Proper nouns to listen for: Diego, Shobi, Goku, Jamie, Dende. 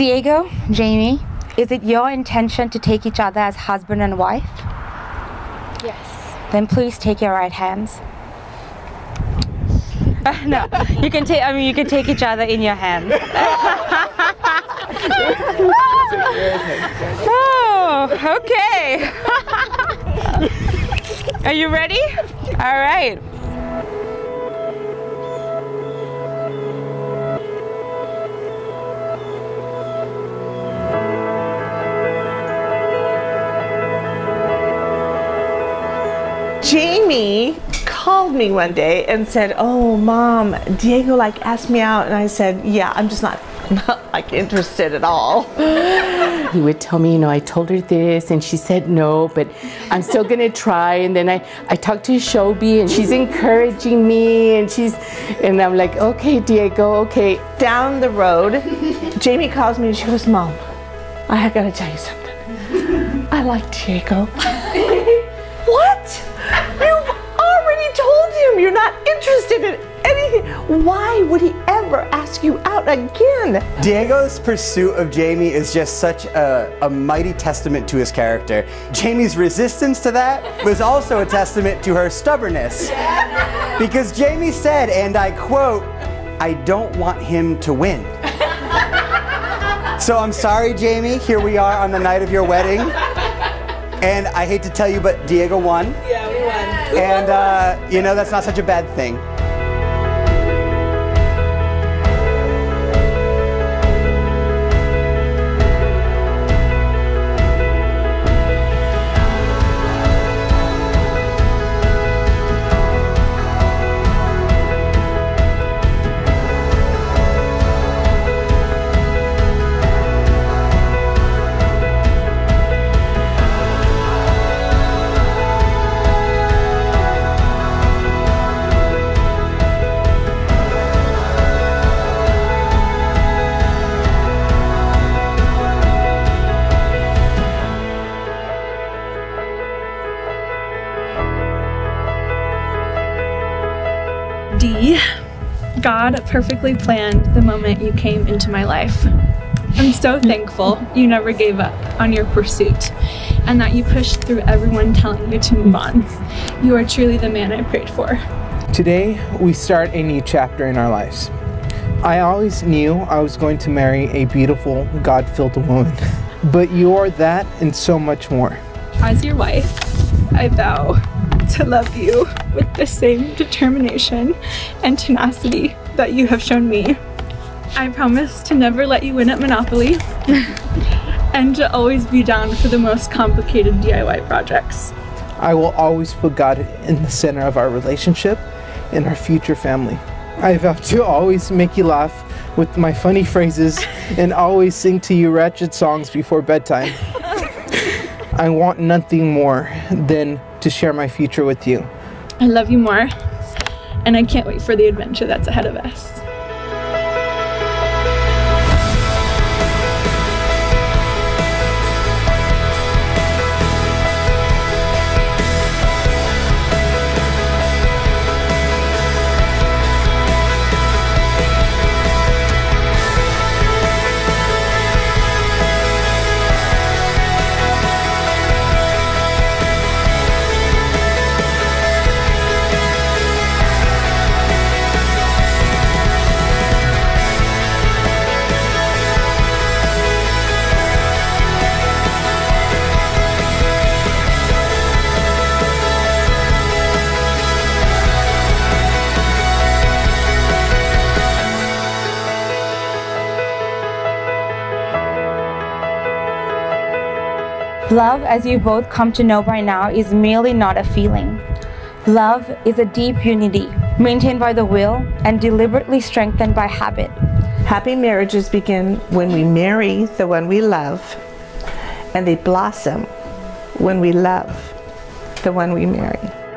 Diego, Jamie, is it your intention to take each other as husband and wife? Yes. Then please take your right hands. No, you can take. I mean, you can take each other in your hands. Oh, okay. Are you ready? All right. Jamie called me one day and said, "Oh, Mom, Diego like asked me out," and I said, "Yeah, I'm just not like interested at all." He would tell me, you know, I told her this and she said no, but I'm still gonna try. And then I talked to Shobi and she's encouraging me, and I'm like, "Okay, Diego, okay." Down the road, Jamie calls me and she goes, "Mom, I gotta tell you something. I like Diego." What? You've already told him you're not interested in anything. Why would he ever ask you out again? Diego's pursuit of Jamie is just such a mighty testament to his character. Jamie's resistance to that was also a testament to her stubbornness. Because Jamie said, and I quote, "I don't want him to win." So I'm sorry, Jamie, here we are on the night of your wedding. And I hate to tell you, but Diego won. Yeah, we won. And, you know, that's not such a bad thing. D, God perfectly planned the moment you came into my life. I'm so thankful you never gave up on your pursuit and that you pushed through everyone telling you to move on. You are truly the man I prayed for. Today, we start a new chapter in our lives. I always knew I was going to marry a beautiful, God-filled woman, but you are that and so much more. As your wife, I vow to love you with the same determination and tenacity that you have shown me. I promise to never let you win at Monopoly and to always be down for the most complicated DIY projects. I will always put God in the center of our relationship and our future family. I vow to always make you laugh with my funny phrases and always sing to you ratchet songs before bedtime. I want nothing more than to share my future with you. I love you more, and I can't wait for the adventure that's ahead of us. Love, as you both come to know by now, is merely not a feeling. Love is a deep unity, maintained by the will and deliberately strengthened by habit. Happy marriages begin when we marry the one we love, and they blossom when we love the one we marry.